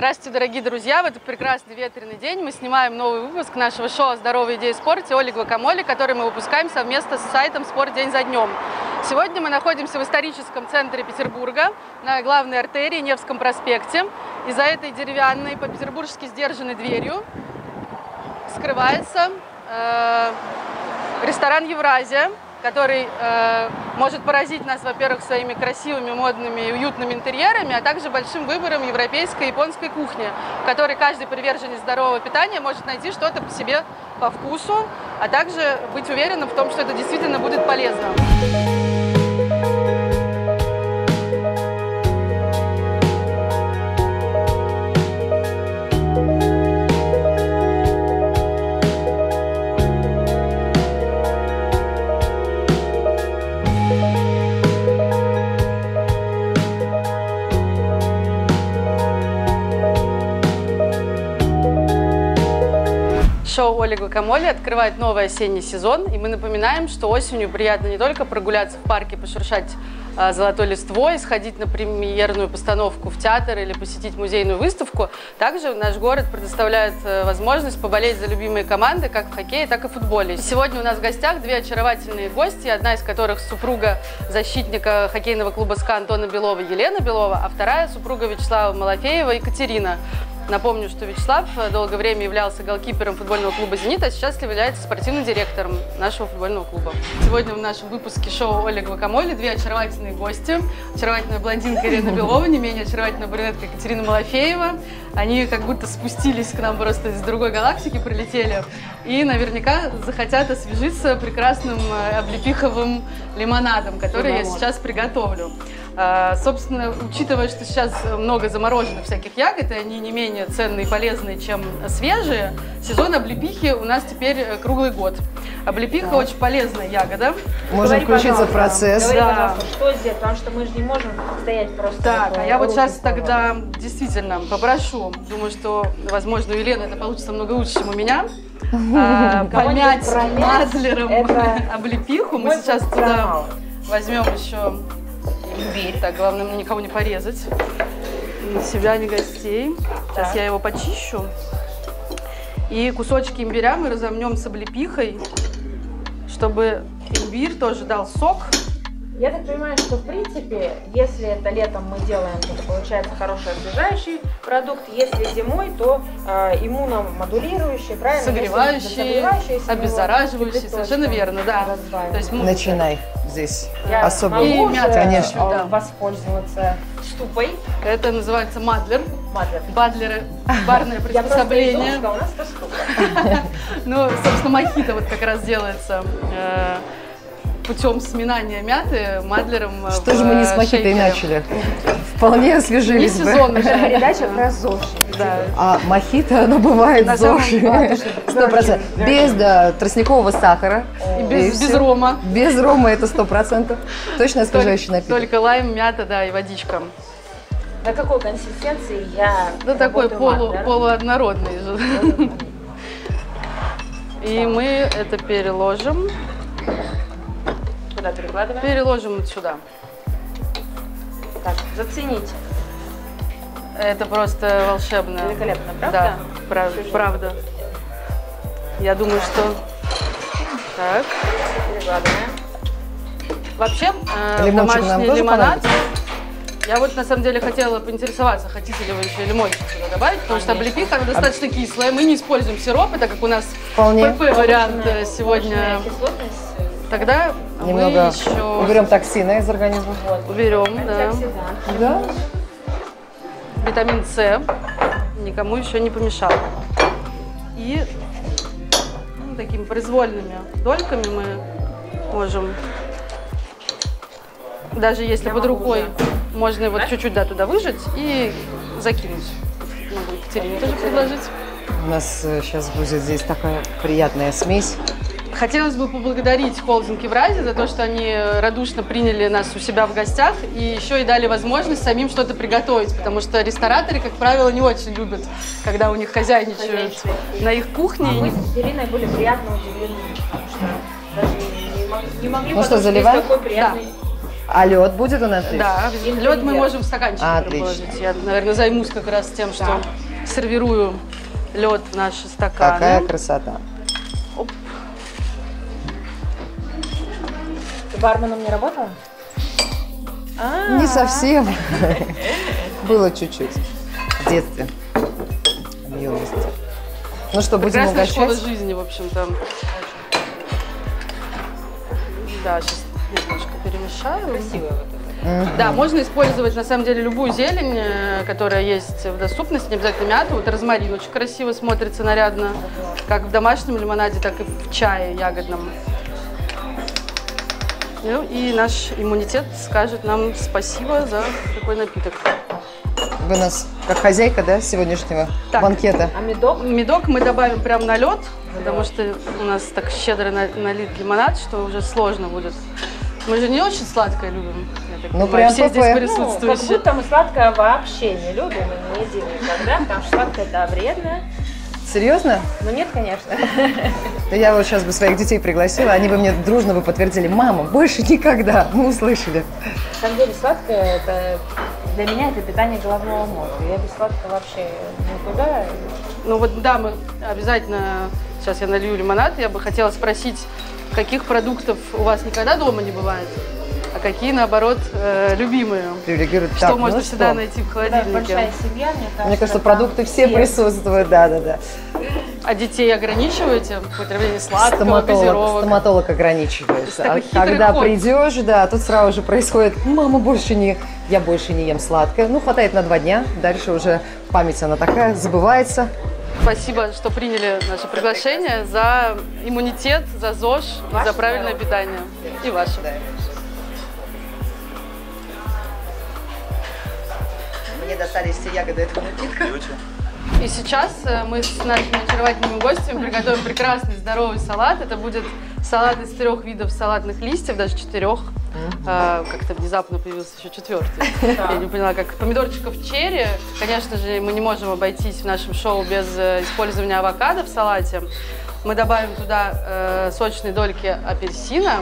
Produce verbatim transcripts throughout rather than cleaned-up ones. Здравствуйте, дорогие друзья! В этот прекрасный ветреный день мы снимаем новый выпуск нашего шоу «Здоровые идеи в спорте» Оле Гуакамоле, который мы выпускаем совместно с сайтом «Спорт день за днем». Сегодня мы находимся в историческом центре Петербурга, на главной артерии Невском проспекте. И за этой деревянной, по-петербургски сдержанной дверью скрывается э, ресторан «Евразия», который э, может поразить нас, во-первых, своими красивыми, модными и уютными интерьерами, а также большим выбором европейской и японской кухни, в которой каждый приверженец здорового питания может найти что-то по себе по вкусу, а также быть уверенным в том, что это действительно будет полезно. Шоу «Оле Гуакамоле» открывает новый осенний сезон, и мы напоминаем, что осенью приятно не только прогуляться в парке, пошуршать э, золотой листвой, сходить на премьерную постановку в театр или посетить музейную выставку, также наш город предоставляет э, возможность поболеть за любимые команды как в хоккее, так и в футболе. Сегодня у нас в гостях две очаровательные гости, одна из которых супруга защитника хоккейного клуба СКА Антона Белова Елена Белова, а вторая супруга Вячеслава Малафеева Екатерина. Напомню, что Вячеслав долгое время являлся голкипером футбольного клуба «Зенит», а сейчас является спортивным директором нашего футбольного клуба. Сегодня в нашем выпуске шоу «Оле Гуакамоле» две очаровательные гости. Очаровательная блондинка Елена Белова, не менее очаровательная брюнетка Екатерина Малафеева. Они как будто спустились к нам просто из другой галактики, прилетели. И наверняка захотят освежиться прекрасным облепиховым лимонадом, который я сейчас приготовлю. Собственно, учитывая, что сейчас много замороженных всяких ягод, и они не менее ценные и полезные, чем свежие, сезон облепихи у нас теперь круглый год. Облепиха да. очень полезная ягода. Можно включиться в процесс. Говори, да. Что здесь, потому что мы же не можем стоять просто. Так, а я вот сейчас тогда действительно попрошу, думаю, что, возможно, у Елены это получится много лучше, чем у меня. А, помять мадлером это... облепиху. Мы сейчас туда возьмем еще... Имбирь. Так, главное, никого не порезать. Ни себя, ни гостей. Сейчас так. я его почищу. И кусочки имбиря мы разомнем с облепихой, чтобы имбирь тоже дал сок. Я так понимаю, что, в принципе, если это летом мы делаем, это получается хороший освежающий продукт. Если зимой, то э, иммуномодулирующий, правильно? Согревающий, обеззараживающий, совершенно верно, да. То есть мы... Начинай здесь. Я особо и мята, конечно, да. воспользоваться штупой. Это называется мадлер. Мадлер. Бадлеры, барное приспособление. Я просто иду, что у нас это штука. Ну, собственно, мохито вот как раз делается... путем сминания мяты мадлером. Что в, же мы не с мохито начали? Вполне освежились бы. Передача про зоши. Да. А мохито, оно бывает зоши. сто процентов. Без да, тростникового сахара. И без, и без рома. Без рома это сто процентов. Точно освежающий напиток. Только лайм, мята, да, и водичка. До какой консистенции я Да такой полу, полуоднородный. И мы это переложим. Перекладываем. Переложим сюда. Так, зацените. Это просто волшебно. Великолепно, правда? Да, прав, правда. Я думаю, что... Так. Перекладываем. Вообще, э, домашний лимонад... Я вот на самом деле хотела поинтересоваться, хотите ли вы еще лимончик сюда добавить, потому что облепиха она достаточно кислая. Мы не используем сиропы, так как у нас пэ пэ-вариант сегодня... Тогда немного мы еще... уберем токсины из организма. Вот. Уберем, да. да. Витамин С никому еще не помешал. И ну, такими произвольными дольками мы можем, даже если Я под рукой, уже. можно его чуть-чуть да? да, туда выжать и закинуть. Могу Екатерине тоже предложить. У нас сейчас будет здесь такая приятная смесь. Хотелось бы поблагодарить холдинг Евразия за то, что они радушно приняли нас у себя в гостях и еще и дали возможность самим что-то приготовить, потому что рестораторы, как правило, не очень любят, когда у них хозяйничают на их кухне. А мы с Ириной были приятно удивлены, потому что даже не могли подумать, что такой приятный. Да. А лед будет у нас? Да, лед мы можем в стаканчик положить. Я, наверное, займусь как раз тем, что да. сервирую лед в наши стаканы. Какая красота. Оп. Ты барменом не работала? А-а-а. Не совсем. Было чуть-чуть. В детстве. В юности. Ну что, будем угощать? Прекрасная школа жизни, в общем-то. Да, сейчас немножко перемешаю. Красивая вот эта. Да, можно использовать, на самом деле, любую зелень, которая есть в доступности, не обязательно мяту. Вот розмарин очень красиво смотрится, нарядно, как в домашнем лимонаде, так и в чае ягодном. Ну и наш иммунитет скажет нам спасибо за такой напиток. Вы нас как хозяйка, да, сегодняшнего так, банкета. А медок? Медок мы добавим прямо на лед, потому что у нас так щедро налит лимонад, что уже сложно будет. Мы же не очень сладкое любим. Ну, прям все здесь присутствующие. Ну, как будто мы сладкое вообще не любим и не едим никогда, потому что сладкое, да, вредно. Серьезно? Ну нет, конечно. Я вот сейчас бы своих детей пригласила, они бы мне дружно бы подтвердили: мама, больше никогда, мы услышали. На самом деле сладкое, это для меня это питание головного мозга, я без сладкого вообще никуда. Ну вот да, мы обязательно, сейчас я налью лимонад, я бы хотела спросить, каких продуктов у вас никогда дома не бывает? А какие, наоборот, любимые? Что так, можно ну всегда что? найти в холодильнике? Да, большая семья, мне кажется. Мне кажется, продукты все есть. присутствуют, да-да-да. А детей ограничиваете в потреблении сладкого, стоматолог, газировок? Стоматолог ограничивается. А когда ход. придешь, да, тут сразу же происходит: мама, больше не, я больше не ем сладкое. Ну, хватает на два дня, дальше уже память она такая, забывается. Спасибо, что приняли наше приглашение, за иммунитет, за ЗОЖ, ваше, за правильное да, питание. И ваше. Да. Мне достались все ягоды этого напитка. И сейчас мы с нашими очаровательными гостями приготовим прекрасный здоровый салат. Это будет салат из трех видов салатных листьев, даже четырех. А, как-то внезапно появился еще четвертый. Я не поняла, как. Помидорчиков черри. Конечно же, мы не можем обойтись в нашем шоу без использования авокадо в салате. Мы добавим туда э, сочные дольки апельсина.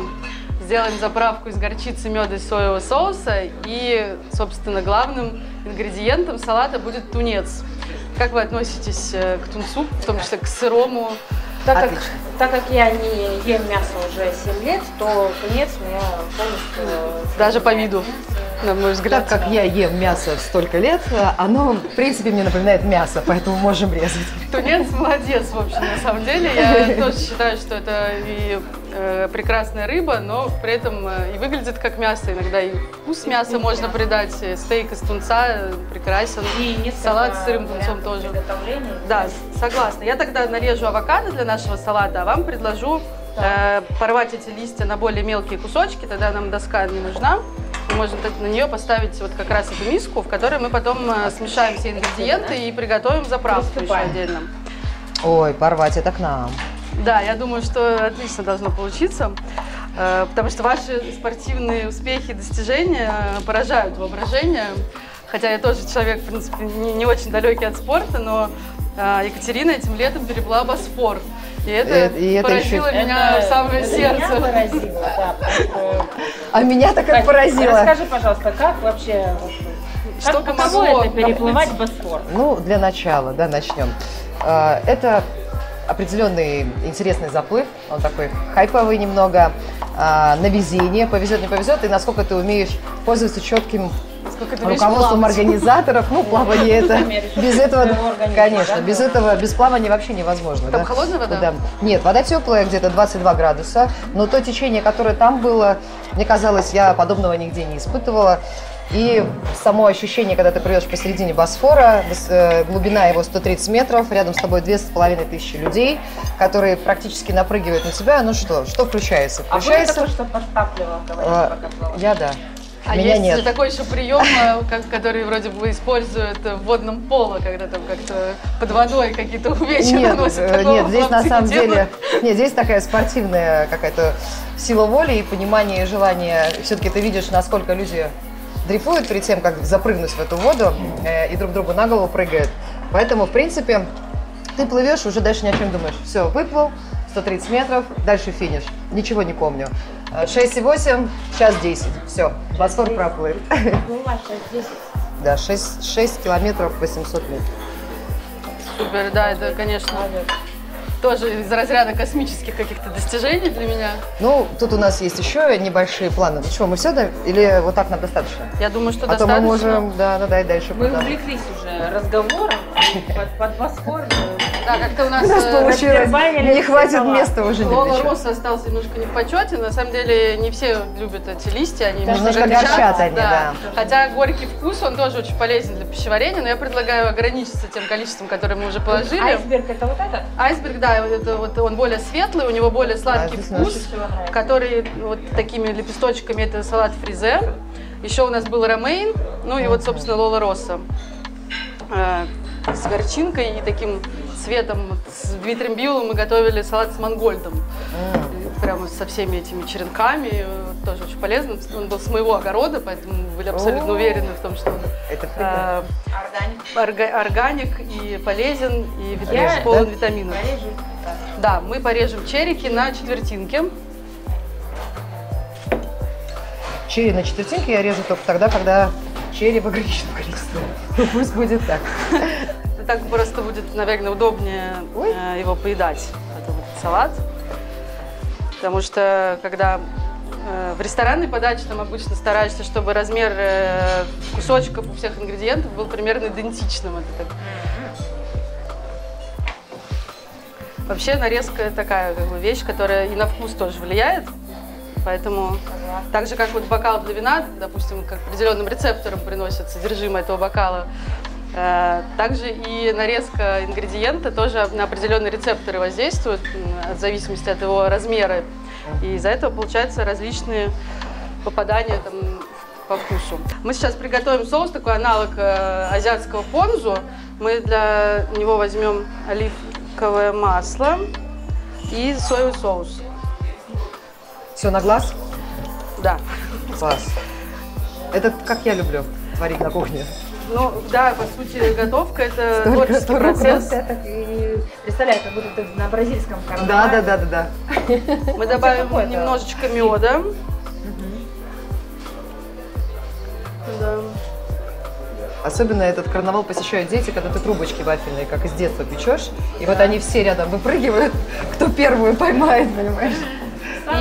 Сделаем заправку из горчицы, меда и соевого соуса. И, собственно, главным ингредиентом салата будет тунец. Как вы относитесь к тунцу, в том числе к сырому? Так, как, так как я не ем мясо уже семь лет, то тунец меня полностью... Даже по виду, на мой взгляд. Так как я ем мясо столько лет, оно, в принципе, мне напоминает мясо, поэтому можем резать. Тунец молодец, в общем, на самом деле. Я тоже считаю, что это и э, прекрасная рыба, но при этом э, и выглядит как мясо. Иногда и вкус мяса и можно придать. Стейк из тунца прекрасен. И салат с сырым тунцом тоже. Да, согласна. Я тогда нарежу авокадо для нашего салата, а вам предложу э, порвать эти листья на более мелкие кусочки, тогда нам доска не нужна. Мы можем на нее поставить вот как раз эту миску, в которой мы потом э, смешаем все ингредиенты и приготовим заправку еще отдельно. Ой, порвать это к нам. Да, я думаю, что отлично должно получиться, э, потому что ваши спортивные успехи и достижения поражают воображение. Хотя я тоже человек, в принципе, не, не очень далекий от спорта, но э, Екатерина этим летом переплыла Босфор. И это и поразило это еще... меня это, в самое это сердце. Меня поразило, да. А меня так как поразило. Расскажи, пожалуйста, как вообще, что помогло это переплывать Босфор? Ну, для начала, да, начнем. Это определенный интересный заплыв, он такой хайповый немного, на везение, повезет, не повезет, и насколько ты умеешь пользоваться четким руководством организаторов. Ну, плавание это без этого, конечно, без этого, без плавания вообще невозможно. Там холодная вода? Нет, вода теплая, где-то двадцать два градуса, но то течение, которое там было, мне казалось, я подобного нигде не испытывала. И само ощущение, когда ты плывешь посередине Босфора, глубина его сто тридцать метров, рядом с тобой две с половиной тысячи людей, которые практически напрыгивают на тебя. Ну что, что включается? Включается... А вы что подтапливала, говорите, пока плавала? Я, да. А меня есть нет. такой еще прием, который вроде бы используют в водном поло, когда там как-то под водой какие-то увечья нет, наносят. Нет, здесь на самом деле, делают. нет, здесь такая спортивная какая-то сила воли и понимание, и желание. Все-таки ты видишь, насколько люди дрейфуют перед тем, как запрыгнуть в эту воду э, и друг другу на голову прыгают. Поэтому, в принципе, ты плывешь, уже дальше ни о чем думаешь. Все, выплыл, сто тридцать метров, дальше финиш. Ничего не помню. шесть и восемь, час десять. Все, Босфор проплыл. Да, шесть километров восемьсот метров. Супер, да, это, конечно, тоже из разряда космических каких-то достижений для меня. Ну, тут у нас есть еще небольшие планы. Ну что, мы все, да? Или вот так нам достаточно? Я думаю, что а достаточно. А то мы можем, да, да, и дальше. Мы потом увлеклись уже разговором под, под Босфор. Да, как-то у нас, у нас получилось, не хватит места уже. Лола Росс остался немножко не в почете. На самом деле не все любят эти листья, они да, немножко горчат. Они, да. Да. Хотя горький вкус, он тоже очень полезен для пищеварения, но я предлагаю ограничиться тем количеством, которое мы уже положили. Айсберг это вот этот? Айсберг, да, это вот, он более светлый, у него более сладкий а, вкус, который вот такими лепесточками, это салат фризе. Еще у нас был ромейн, ну и вот, собственно, Лола Росса. С горчинкой и таким цветом, с Витрембилом мы готовили салат с мангольдом. Mm. Прямо со всеми этими черенками, тоже очень полезно. Он был с моего огорода, поэтому мы были абсолютно oh. уверены в том, что он э, органик. органик и полезен, и витамин, полон да? витаминов. Порежем. Да, мы порежем черики на четвертинке. Черри на четвертинке я режу только тогда, когда черри в ограниченном количестве. Пусть будет так. Так просто будет, наверное, удобнее Ой. его поедать, этот вот салат. Потому что, когда э, в ресторанной подаче там обычно стараешься, чтобы размер э, кусочков у всех ингредиентов был примерно идентичным. Это так. Вообще нарезка такая как бы, вещь, которая и на вкус тоже влияет. Поэтому, так же, как вот бокал для вина, допустим, к определенным рецепторам приносит содержимое этого бокала, э, также и нарезка ингредиента тоже на определенные рецепторы воздействует в зависимости от его размера. И из-за этого получаются различные попадания там, по вкусу. Мы сейчас приготовим соус, такой аналог э, азиатского понзу. Мы для него возьмем оливковое масло и соевый соус. Все на глаз? Да. Класс. Это как я люблю варить на кухне. Ну, да, по сути, готовка – это творческий процесс. Я так и представляю, как будто на бразильском картофеле. Да, да, да, да, да. Мы добавим немножечко меда. Особенно этот карнавал посещают дети, когда ты трубочки вафельные, как из детства печешь. И вот они все рядом выпрыгивают, кто первую поймает, понимаешь?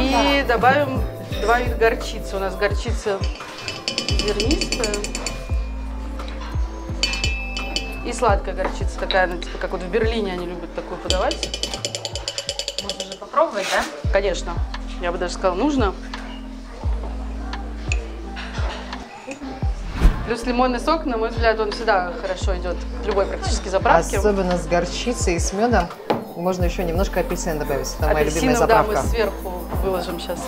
И добавим два вида горчицы. У нас горчица зернистая и сладкая горчица такая, типа, как вот в Берлине они любят такую подавать. Можно же попробовать, да? Конечно. Я бы даже сказала, нужно. Плюс лимонный сок, на мой взгляд, он всегда хорошо идет в любой практически заправке. Особенно с горчицей и с медом. Можно еще немножко апельсина добавить. Это моя любимая заправка. Да, мы сверху выложим сейчас.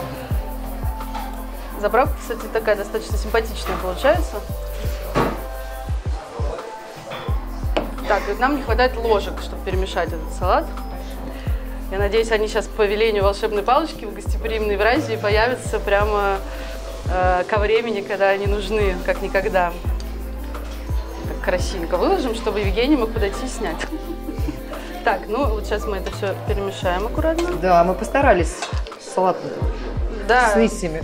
Заправка, кстати, такая достаточно симпатичная получается. Так, вот нам не хватает ложек, чтобы перемешать этот салат. Я надеюсь, они сейчас по велению волшебной палочки в гостеприимной Евразии появятся прямо э, ко времени, когда они нужны, как никогда. Так красивенько выложим, чтобы Евгений мог подойти и снять. Так, ну вот сейчас мы это все перемешаем аккуратно. Да, мы постарались салат да, с листьями.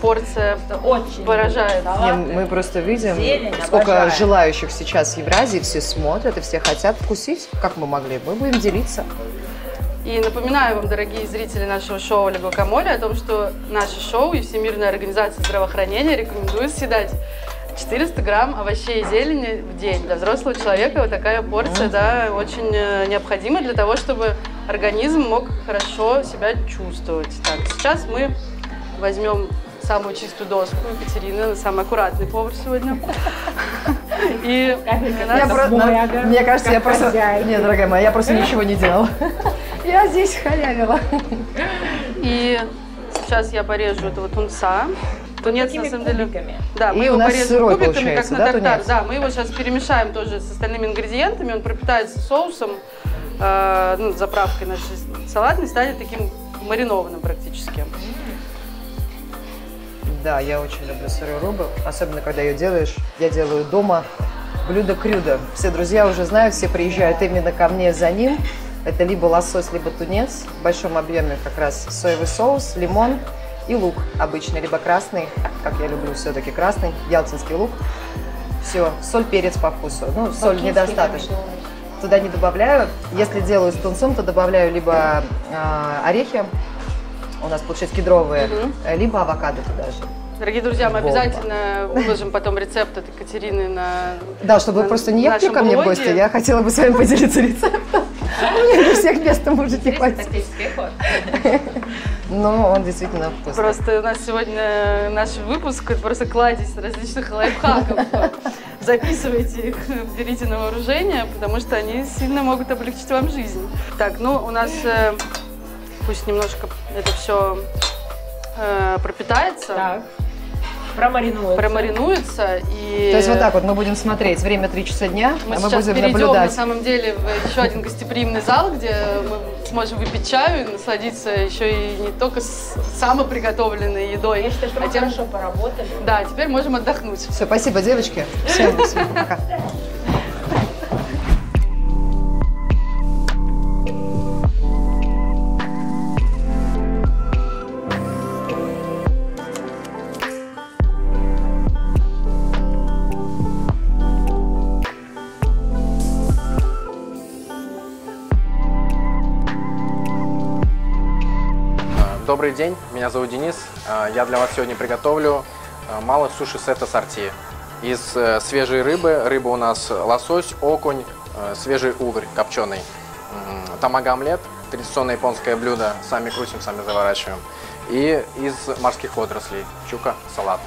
Порция очень поражает. Не, мы просто видим, зелень сколько обожает. Желающих сейчас в Евразии, все смотрят и все хотят вкусить, как мы могли. Мы будем делиться. И напоминаю вам, дорогие зрители нашего шоу «Оле, Гуакамоле», о том, что наше шоу и Всемирная организация здравоохранения рекомендуют съедать четыреста грамм овощей и зелени в день. Для взрослого человека вот такая порция, да, очень необходима для того, чтобы организм мог хорошо себя чувствовать. Так, сейчас мы возьмем самую чистую доску. Екатерина, самый аккуратный повар сегодня. И мне кажется, я просто... Нет, дорогая моя, я просто ничего не делала. Я здесь халявила. И сейчас я порежу этого тунца. Тунец, на самом деле, да, мы его порежем кубиками, как на тартар. Да, мы его сейчас перемешаем тоже с остальными ингредиентами. Он пропитается соусом, э, ну, заправкой нашей салатной, станет таким маринованным практически. Да, я очень люблю сырую рыбу, особенно когда ее делаешь. Я делаю дома блюдо крюдо. Все друзья уже знают, все приезжают именно ко мне за ним. Это либо лосось, либо тунец. В большом объеме как раз соевый соус, лимон и лук обычный, либо красный, как я люблю все-таки красный, ялтинский лук. Все, соль, перец по вкусу. Ну, соль недостаточно. Туда не добавляю. Если делаю с тунцом, то добавляю либо э, орехи, у нас получаются кедровые, угу. либо авокадо туда же. Дорогие друзья, мы Бомба. обязательно выложим потом рецепт от Екатерины на Да, чтобы на, вы просто не ехали ко мне в гости, я хотела бы с вами поделиться рецептом. У меня не всех места может не хватить. Но он действительно вкусный. Просто у нас сегодня наш выпуск просто кладезь различных лайфхаков. Записывайте их, берите на вооружение, потому что они сильно могут облегчить вам жизнь. Так, ну у нас пусть немножко это все э, пропитается. Так. Промаринуется. Промаринуется. И... То есть вот так вот мы будем смотреть. Время три часа дня, мы а мы будем перейдем, наблюдать. На самом деле, в еще один гостеприимный зал, где мы сможем выпить чаю и насладиться еще и не только самоприготовленной едой. Я считаю, что а тем... хорошо поработали. Да, теперь можем отдохнуть. Все, спасибо, девочки. Всем пока. Добрый день, меня зовут Денис. Я для вас сегодня приготовлю малый суши-сет ассорти из свежей рыбы. Рыба у нас лосось, окунь, свежий уварь копченый. Тамага-омлет, традиционное японское блюдо, сами крутим, сами заворачиваем. И из морских водорослей чука, салат.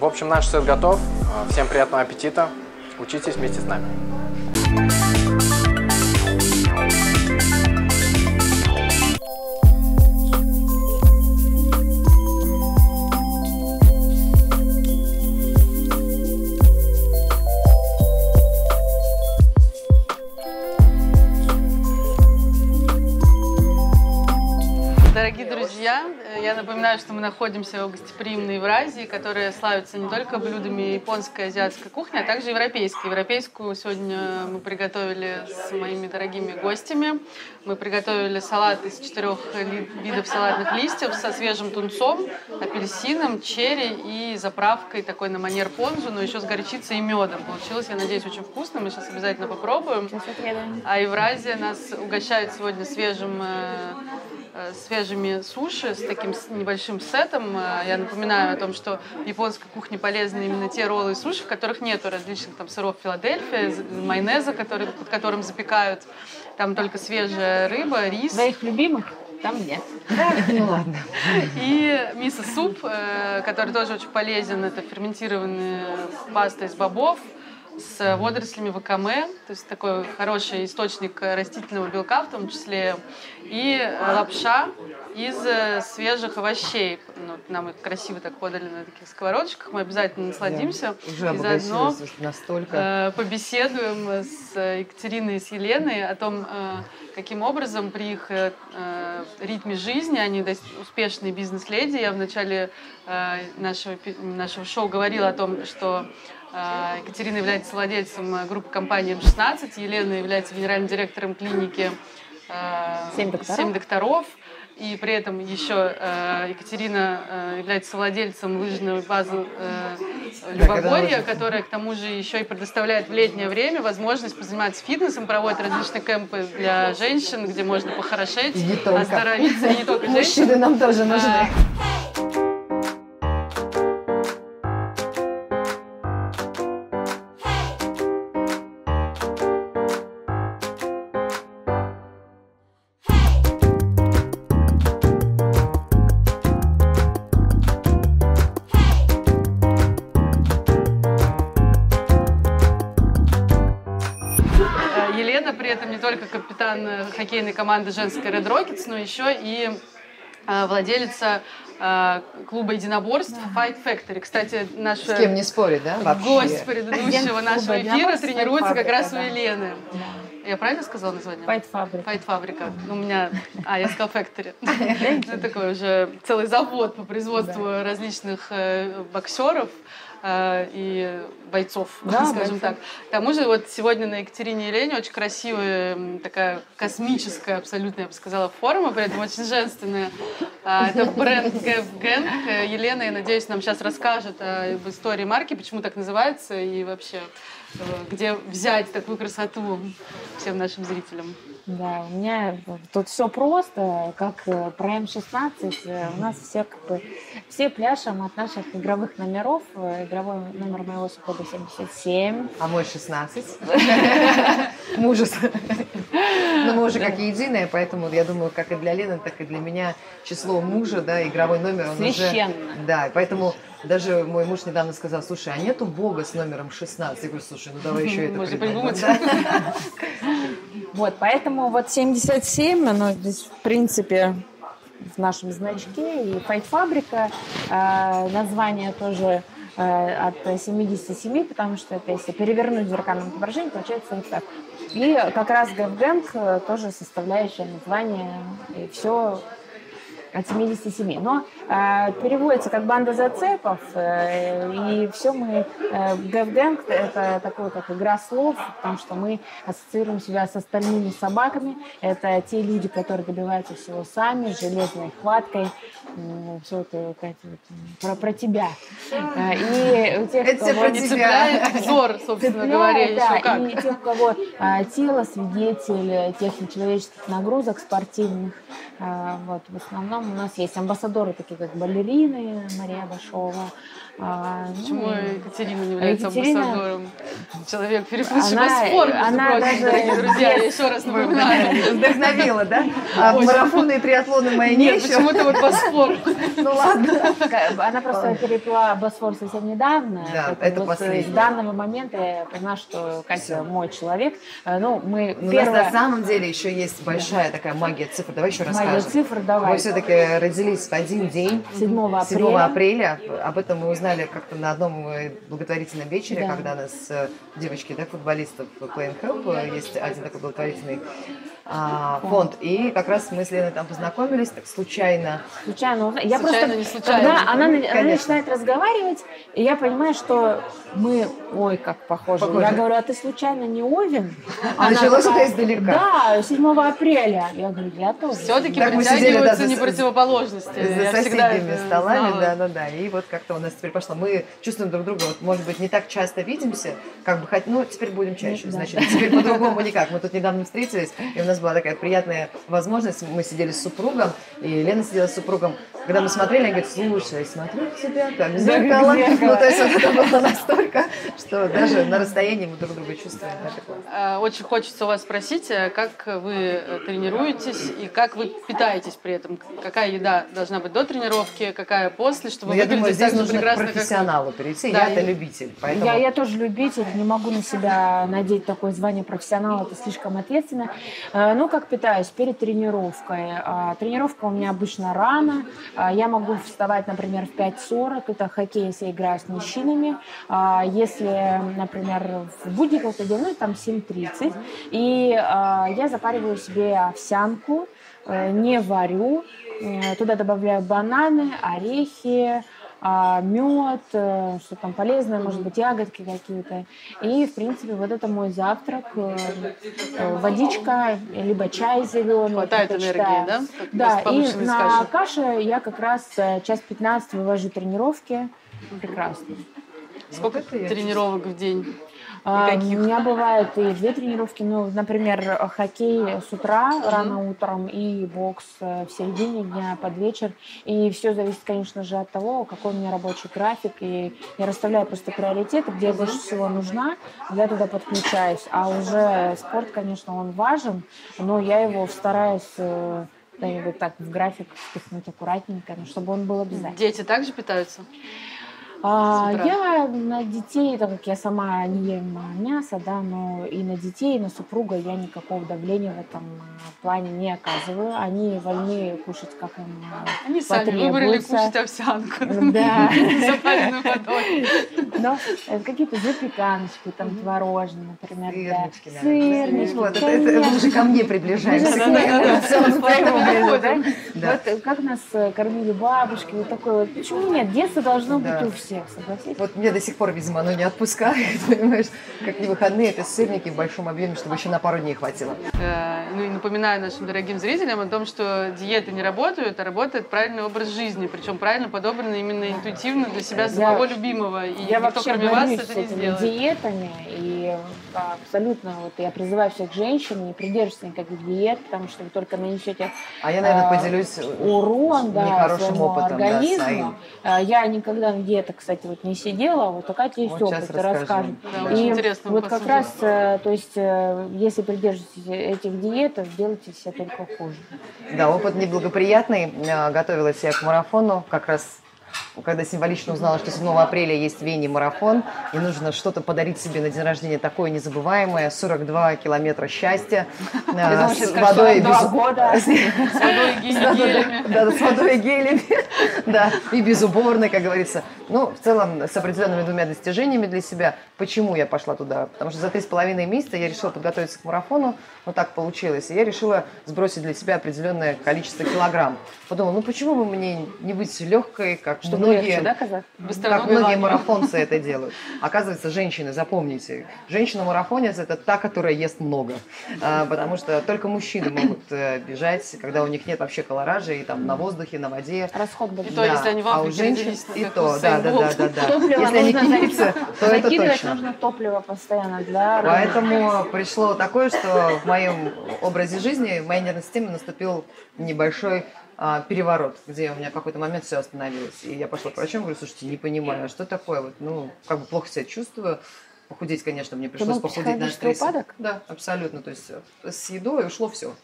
В общем, наш сет готов. Всем приятного аппетита. Учитесь вместе с нами. Я напоминаю, что мы находимся в гостеприимной Евразии, которая славится не только блюдами японской и азиатской кухни, а также европейской. Европейскую сегодня мы приготовили с моими дорогими гостями. Мы приготовили салат из четырех видов салатных листьев со свежим тунцом, апельсином, черри и заправкой такой на манер понжу, но еще с горчицей и медом. Получилось, я надеюсь, очень вкусно. Мы сейчас обязательно попробуем. А Евразия нас угощает сегодня свежим... свежими суши с таким небольшим сетом. Я напоминаю о том, что в японской кухне полезны именно те роллы и суши, в которых нет различных там сыров Филадельфия, майонеза, который, под которым запекают. Там только свежая рыба, рис. Моих любимых там нет. Ну ладно. И мисо-суп, который тоже очень полезен. Это ферментированная паста из бобов с водорослями вакаме, то есть такой хороший источник растительного белка в том числе, и лапша из свежих овощей. Ну, нам их красиво так подали на таких сковородочках, мы обязательно насладимся. Да, и заодно настолько. побеседуем с Екатериной и с Еленой о том, каким образом при их ритме жизни, они успешные бизнес-леди. Я в начале нашего, нашего шоу говорила о том, что Екатерина является владельцем группы компании эм шестнадцать, Елена является генеральным директором клиники «Семь докторов». «Семь докторов». И при этом еще э, Екатерина э, является владельцем лыжной базы э, Любопония, которая к тому же еще и предоставляет в летнее время возможность позаниматься фитнесом, проводит различные кемпы для женщин, где можно похорошеть, оздоровиться, и не только женщины. Мужчины нам тоже нужны. Елена при этом не только капитан хоккейной команды женской Red Rockets, но еще и владелица клуба единоборств Fight Factory. Кстати, наша... С кем не спорит, да? Вообще. Гость предыдущего нашего эфира тренируется как раз у Елены. Я правильно сказала название? Fight Fabrika. Fight Fabrika. У меня... А, я сказала Factory. Это такой уже целый завод по производству различных боксеров и бойцов, да, скажем бойцов. так. К тому же вот сегодня на Екатерине Елене очень красивая, такая космическая абсолютно, я бы сказала, форма, при этом очень женственная. Это бренд Gaffgang. Елена, я надеюсь, нам сейчас расскажет об истории марки, почему так называется и вообще, где взять такую красоту всем нашим зрителям. Да, у меня тут все просто, как про эм шестнадцать, у нас все, как бы, все пляшем от наших игровых номеров. Игровой номер моего супруга семьдесят семь. А мой шестнадцать. Мужес. Но мы уже как единое, поэтому я думаю, как и для Лены, так и для меня число мужа, да, игровой номер. Священно. Да, поэтому даже мой муж недавно сказал: слушай, а нету бога с номером шестнадцать? Я говорю: слушай, ну давай еще это придумать. Вот, поэтому вот семьдесят семь, оно здесь, в принципе, в нашем значке. И Fight Fabrika, э, название тоже э, от семидесяти семи, потому что это, если перевернуть зеркальное отображение, получается вот так. И как раз Gaffgang тоже составляющая название, и все от семидесяти семи. Но э, переводится как банда зацепов, э, и все мы... Э, Gaffgang – это такое, как игра слов, потому что мы ассоциируем себя с остальными собаками. Это те люди, которые добиваются всего сами, железной хваткой. Э, все это, Катя, про, про тебя. Э, и у тех, это кого... про тебя. Взор, собственно говоря, да, еще как. И тех, у кого э, тело, свидетель тех нечеловеческих нагрузок спортивных. Э, вот, в основном у нас есть амбассадоры, такие как балерины, Мария Башова. Почему ну, Екатерина не является Екатерина... амбассадором? Человек перепутал Босфор, она даже... Друзья, я еще раз напоминаю. Вдохновила, да? Марафоны и триатлоны мои не еще. Почему-то вот Босфор. Ну ладно. Она просто переплыла Босфор совсем недавно. Да, это последнее. С данного момента я поняла, что Катя мой человек. Ну, мы первое... На самом деле еще есть большая такая магия цифр. Давай еще расскажем. Магия цифр, давай. Мы все-таки родились в один день. седьмого апреля. Об этом мы узнали как-то на одном благотворительном вечере, да, когда нас девочки, да, футболистов Playing Help, есть один такой благотворительный а, фонд, и как раз мы с Леной там познакомились, так случайно. Случайно, я случайно, просто, не случайно. Когда она, она начинает разговаривать, и я понимаю, что мы, ой, как похожи. Похоже. Я говорю: а ты случайно не Овен? Она началось это издалека. Да, седьмого апреля. Я говорю: я тоже. Все-таки притягиваются не противоположности. За соседними столами, да-да-да, и вот как-то у нас теперь пошло. Мы чувствуем друг друга, вот, может быть, не так часто видимся, как бы хоть, ну, теперь будем чаще, да, значит, теперь по-другому никак. Мы тут недавно встретились, и у нас была такая приятная возможность, мы сидели с супругом, и Лена сидела с супругом, когда мы смотрели, она говорит: слушай, смотрю в тебя, там, зеркало. Ну, то есть это было настолько, что даже на расстоянии мы друг друга чувствуем. Очень хочется у вас спросить, как вы тренируетесь и как вы питаетесь при этом? Какая еда должна быть до тренировки, какая после, чтобы выглядеть так же прекрасно? Профессионалу перейти, да, я-то я... любитель. Поэтому... Я, я тоже любитель, не могу на себя надеть такое звание профессионала, это слишком ответственно. Ну, как питаюсь? Перед тренировкой. Тренировка у меня обычно рано, я могу вставать, например, в пять сорок, это хоккей, если я играю с мужчинами. Если, например, в будний какой-то день, ну, там семь тридцать, и я запариваю себе овсянку, не варю, туда добавляю бананы, орехи, А, мед, что там полезное, может быть, ягодки какие-то. И, в принципе, вот это мой завтрак. Водичка, либо чай зеленый. Хватает энергии, да? Да, и на каше я как раз час пятнадцать вывожу тренировки. Прекрасно. Сколько тренировок в день? Никаких. У меня бывают и две тренировки, ну, например, хоккей с утра, рано утром, и бокс в середине дня, под вечер. И все зависит, конечно же, от того, какой у меня рабочий график. И я расставляю просто приоритеты, где я больше всего нужна, я туда подключаюсь. А уже спорт, конечно, он важен, но я его стараюсь... куда-нибудь так в график впихнуть аккуратненько, чтобы он был обязательно. Дети также питаются? А, я на детей, так как я сама не ем мясо, да, но и на детей, и на супруга я никакого давления в этом плане не оказываю. Они вольны кушать, как им они потребуется. Они сами выбрали кушать овсянку. Да. Запаренную водой. Но какие-то запеканочки, там, творожные, например. Сырнички. Сырнички. Вот, это уже ко мне приближается. Вот как нас кормили бабушки, вот такой вот. Почему нет? Детство должно быть у всех. Всех, согласитесь? Вот меня до сих пор, видимо, оно не отпускает, понимаешь? Как не выходные, это сырники в большом объеме, чтобы еще на пару дней хватило. Ну и напоминаю нашим дорогим зрителям о том, что диеты не работают, а работает правильный образ жизни, причем правильно подобранный именно интуитивно для себя самого я, любимого. И я никто, кроме вас, это не сделает. Диетами, и абсолютно вот я призываю всех женщин не придерживаться никаких диет, потому что вы только нанесете а я, наверное, а, поделюсь урон, да, нехорошим опытом организму. Да, я никогда на диетах, кстати, вот не сидела, вот такая есть вот опыт, расскажу. Да, и вот как посудим. Раз, то есть, если придерживаетесь этих диет, делайте все только хуже. Да, опыт неблагоприятный. Готовилась я к марафону, как раз когда символично узнала, что седьмого апреля есть в Вене марафон, и нужно что-то подарить себе на день рождения такое незабываемое, сорок два километра счастья, с водой и гелями, да, и безуборной, как говорится. Ну, в целом, с определенными двумя достижениями для себя. Почему я пошла туда? Потому что за три с половиной месяца я решила подготовиться к марафону, вот так получилось, и я решила сбросить для себя определенное количество килограмм. Подумала, ну почему бы мне не быть легкой, как что многие, да, как многие марафонцы это делают. Оказывается, женщины, запомните, женщина-марафонец – это та, которая ест много. Потому что только мужчины могут бежать, когда у них нет вообще колоража, и там на воздухе, на воде. Расход был. И то, если они в августе переделись. И то, да, да, да, да, да. Если они кинутся, то это точно. Закидывать нужно топливо постоянно для... Поэтому пришло такое, что в моем образе жизни, в моей нервной системе наступил небольшой переворот, где у меня в какой-то момент все остановилось. И я пошла к врачам, говорю, слушайте, не понимаю, что такое, вот, ну, как бы плохо себя чувствую. Похудеть, конечно, мне пришлось похудеть на стрессе. Упадок? Да, абсолютно. То есть с едой ушло все.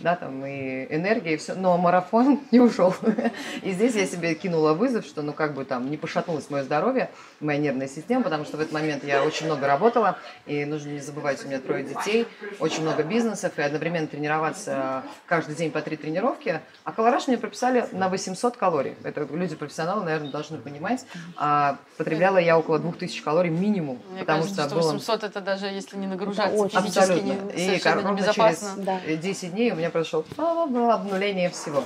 Да, там и энергия, и все. Но марафон не ушел. И здесь я себе кинула вызов, что ну как бы там не пошатнулось мое здоровье, моя нервная система, потому что в этот момент я очень много работала, и нужно не забывать, у меня трое детей, очень много бизнесов, и одновременно тренироваться каждый день по три тренировки. А колораж мне прописали на восемьсот калорий. Это люди-профессионалы, наверное, должны понимать. А потребляла я около двух тысяч калорий минимум. Мне потому кажется, что восемьсот было... это даже если не нагружаться, физически не, совершенно небезопасно. Через да. десять дней у меня прошло обнуление всего.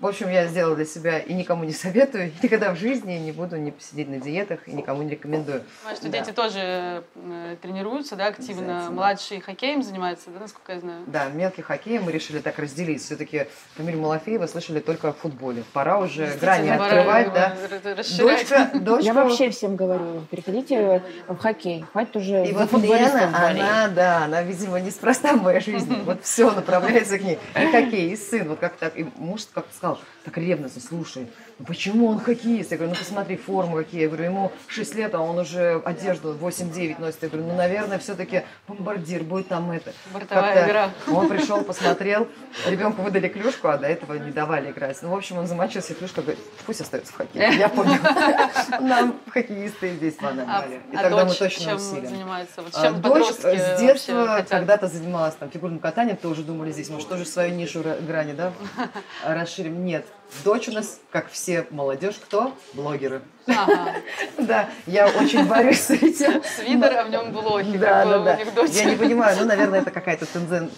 В общем, я сделала для себя и никому не советую, никогда в жизни не буду не сидеть на диетах и никому не рекомендую. Понимаю, что да. дети тоже тренируются, да, активно. Младший хоккеем занимается, да, насколько я знаю? Да, мелкий хоккей мы решили так разделить. Все-таки фамилию Малафеева слышали только о футболе. Пора уже грани открывать, да. Дочка, дочка. Я вообще всем говорю, переходите в хоккей, хватит уже. И вот Лена, она, да, она, видимо, неспроста в моей жизни. Вот все направляется к ней. И хоккей, и сын, вот как так, и муж как-то сказал, так ревностно, слушай, ну почему он хоккеист? Я говорю, ну посмотри, форму какие. Я говорю, ему шесть лет, а он уже одежду восемь-девять носит. Я говорю, ну, наверное, все-таки бомбардир будет там это. Бортовая игра. Он пришел, посмотрел, ребенку выдали клюшку, а до этого не давали играть. Ну, в общем, он замочился, клюшка, говорит, пусть остается в хоккее. Я помню, нам хоккеисты здесь понадобились. И тогда мы точно усилим. Дочь с детства когда-то занималась фигурным катанием, то уже думали здесь, может, тоже свою нишу грани, да, расширим. Нет. Дочь у нас, как все молодежь, кто? Блогеры. Ага. Да, я очень борюсь с этим. Свитер, а в нем блоги. Да, да, да. Я не понимаю, ну, наверное, это какая-то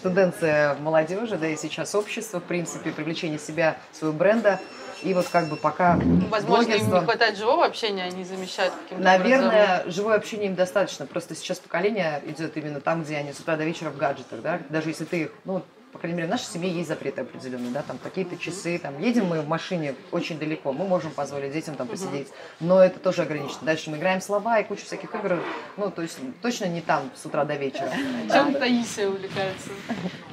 тенденция молодежи, да и сейчас общество, в принципе, привлечение себя, своего бренда. И вот как бы пока... Возможно, им не хватает живого общения, они замещают каким-то... Наверное, образом. Живое общение им достаточно. Просто сейчас поколение идет именно там, где они с утра до вечера в гаджетах, да? Даже если ты их... Ну, по крайней мере, в нашей семье есть запреты определенные, да, там какие-то часы, там, едем мы в машине очень далеко, мы можем позволить детям там посидеть, но это тоже ограничено. Дальше мы играем слова и кучу всяких игр, ну, то есть точно не там с утра до вечера. Чем Таисия увлекается?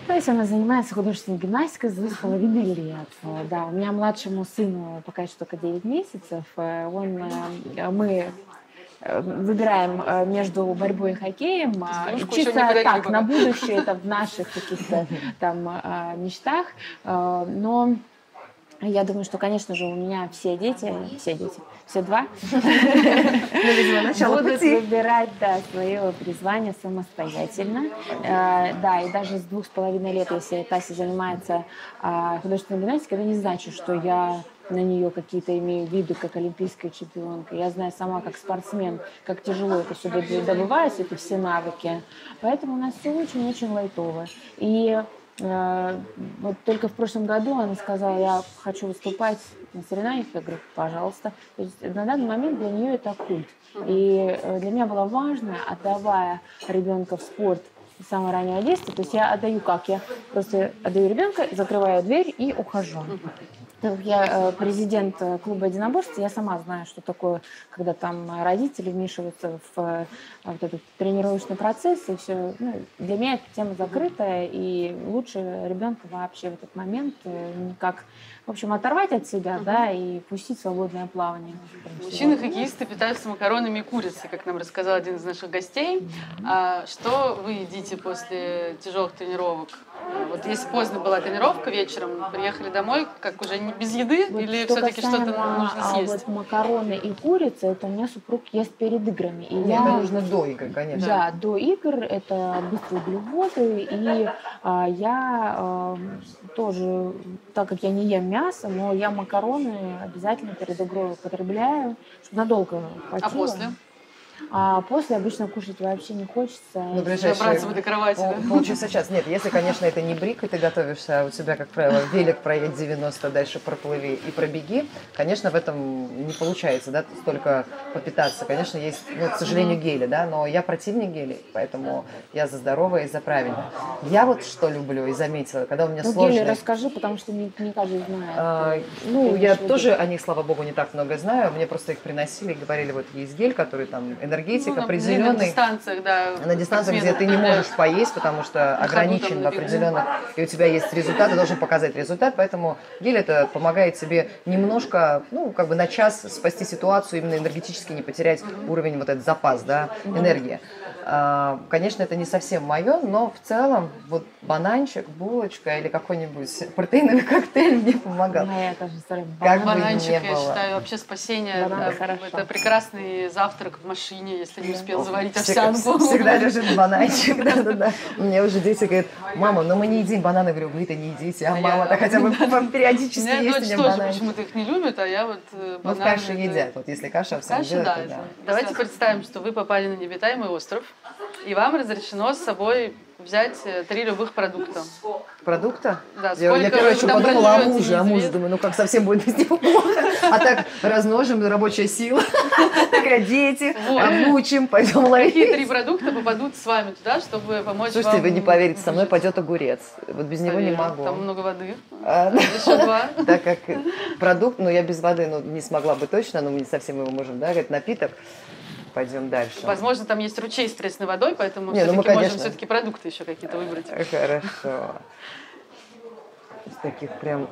Таисия, она занимается художественной гимнастикой с двух с половиной лет, да. У меня младшему сыну пока еще только девять месяцев, он, мы... выбираем между борьбой и хоккеем, есть, чисто так, на будущее, это в наших каких-то там мечтах, но Я думаю, что, конечно же, у меня все дети, все дети, все два, будут выбирать свое призвание самостоятельно. Да, и даже с двух с половиной лет, если Тася занимается художественной гимнастикой, это не значит, что я на нее какие-то имею виды, как олимпийская чемпионка. Я знаю сама, как спортсмен, как тяжело это все добывается, это все навыки. Поэтому у нас все очень-очень лайтово. И вот только в прошлом году она сказала, я хочу выступать на соревнованиях. Я говорю, пожалуйста. То есть на данный момент для нее это культ. И для меня было важно, отдавая ребенка в спорт с самого раннего детства, то есть я отдаю как? Я просто отдаю ребенка, закрываю дверь и ухожу. Я президент клуба единоборств, я сама знаю, что такое, когда там родители вмешиваются в вот этот тренировочный процесс, и все. Ну, для меня эта тема закрытая, и лучше ребенка вообще в этот момент никак, в общем, оторвать от себя, угу. да, и пустить свободное плавание. Мужчины-хоккеисты питаются макаронами и курицей, как нам рассказал один из наших гостей. А что вы едите после тяжелых тренировок? Вот если поздно была тренировка вечером, приехали домой, как уже не без еды, вот или все-таки что-то нужно съесть? А вот макароны и курица, это у меня супруг ест перед играми. И я... Это нужно до игр, конечно. Да, до игр, это быстрые углеводы, и а, я а, тоже, так как я не ем мясо, но я макароны обязательно перед игрой употребляю, чтобы надолго хватило. А после? А после обычно кушать вообще не хочется. Ну, добраться бы до кровати. Получится сейчас. Нет, если, конечно, это не брик, и ты готовишься, а у тебя, как правило, велик проедет девяносто, дальше проплыви и пробеги, конечно, в этом не получается, да, столько попитаться. Конечно, есть, ну, к сожалению, гели, да, но я противник гелей, поэтому я за здоровое и за правильное. Я вот что люблю и заметила, когда у меня ну, сложно... Гели расскажи, потому что не, не каждый знает. А, ну, я тоже гель. О них, слава богу, не так много знаю. Мне просто их приносили и говорили, вот есть гель, который там... Энергетик ну, определенный. На дистанциях, да. На дистанциях, где ты не можешь поесть, потому что ограничен в определенных, и у тебя есть результат, ты должен показать результат, поэтому гель это помогает тебе немножко, ну, как бы на час спасти ситуацию, именно энергетически не потерять уровень, вот этот запас, да, энергии. Конечно, это не совсем мое, но в целом вот бананчик, булочка или какой-нибудь протеиновый коктейль мне помогал. Моя тоже история. Как бананчик, бы не я было. Считаю, вообще спасение. Да, это прекрасный завтрак в машине, если не успел да. заварить овсянку. Всегда лежит бананчик. Да, да, да. У меня уже дети говорят, мама, но мы не едим бананы. Я говорю, вы-то не едите, а мама-то хотя бы периодически есть. У меня дочь тоже почему-то их не любит, а я вот бананы. Ну, кашу едят, вот если каша, овсянка, да. Давайте представим, что вы попали на необитаемый остров. И вам разрешено с собой взять три любых продукта. Продукта? Да, я, я первое, что подумала о муже, а муж, думаю, ну как, совсем будет без него плохо. А так размножим, рабочая сила. Такая, дети, обучим, пойдем ловить. Какие три продукта попадут с вами туда, чтобы помочь вам? Слушайте, вы не поверите, со мной пойдет огурец. Вот без него не могу. Там много воды. Еще два. Так как продукт, ну я без воды не смогла бы точно, но мы не совсем его можем, да, говорит, напиток. Пойдем дальше. Возможно, там есть ручей с пресной водой, поэтому все-таки ну, можем все-таки продукты еще какие-то выбрать. Хорошо. Из таких прям...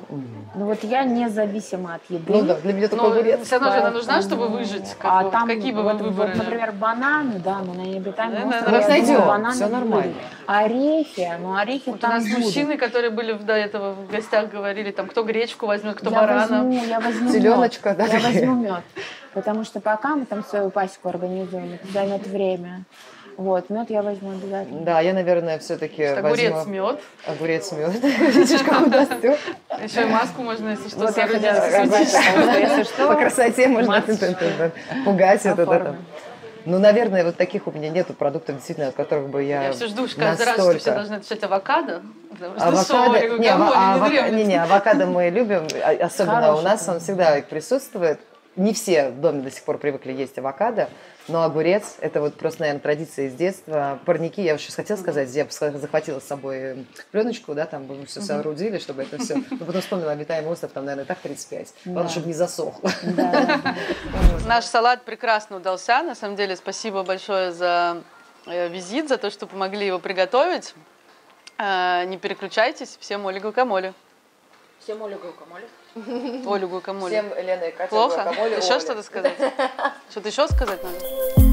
Ну вот я независима от еды. Ну да, для меня такой огурец. Все равно же она нужна, чтобы выжить. Как а вот, там, какие бы вот, вы выбрали? Вот, например, бананы, да, мы на необитаемом острове. Нас найдем, все нормально. Орехи, ну орехи вот там у нас будут. Мужчины, которые были до этого в гостях, говорили, там, кто гречку возьмет, кто я барана. Возьму, я возьму Зеленочка, мед. Да? Я возьму мед. Потому что пока мы там свою пасеку организуем, это займет время. Вот, мед я возьму обязательно. Да, я, наверное, все-таки огурец, возьму... мед. Огурец, мед. Видишь, как у нас все. Еще и маску можно, если что, вот я по красоте можно пугать это. Ну, наверное, вот таких у меня нету продуктов, действительно, от которых бы я... Я все жду, что каждый раз, что все должны отвечать авокадо. Авокадо... Не, авокадо мы любим, особенно у нас он всегда присутствует. Не все в доме до сих пор привыкли есть авокадо, но огурец – это вот просто, наверное, традиция с детства. Парники, я сейчас хотела сказать, я захватила с собой пленочку, да, там мы все соорудили, чтобы это все… Но потом вспомнила, обитаемый остров, там, наверное, так тридцать пять. Главное, чтобы не засохло. Наш салат прекрасно удался. На самом деле, спасибо большое за визит, за то, что помогли его приготовить. Не переключайтесь. Всем Оле Гуакамоле. Всем Оле Гуакамоле. Оле Гуакамоле. Всем Елена и Катя Плохо? Гуакамоле. Еще что-то сказать? Что-то еще сказать надо?